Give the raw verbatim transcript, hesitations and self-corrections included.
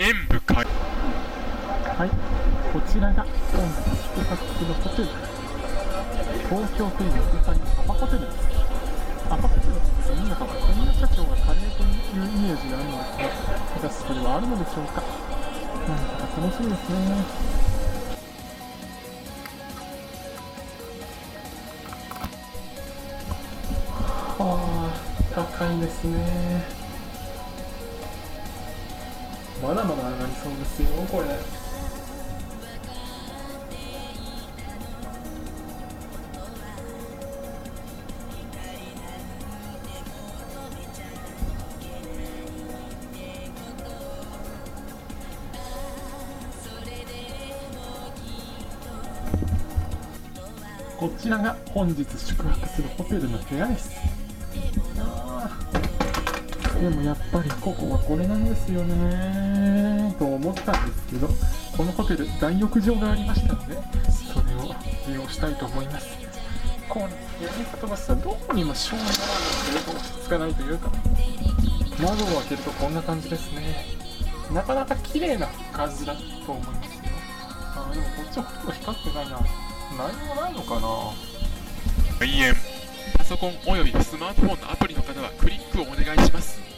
演武会。はい、こちらが本日宿泊するホテルです。東京都立ゆかりのアパホテルです。アパホテルって何だか女社長がカレーというイメージがあるのですが、果たしてそれはあるのでしょうか。なんだか楽しみですね。あー、高いですね。まだまだ上がりそうですよ、これ。こちらが本日宿泊するホテルの部屋です。でもやっぱりここはこれなんですよねと思ったんですけど、このホテル大浴場がありましたので、それを利用したいと思います。こうやり方がさ、どうにもしょうがないというか落ち着かないというか、窓を開けるとこんな感じですね。なかなか綺麗な感じだと思いますよ。あ、でもこっちはほとんど光ってないな。何もないのかな。開演パソコンおよびスマートフォンのアプリの方はクリックをお願いします。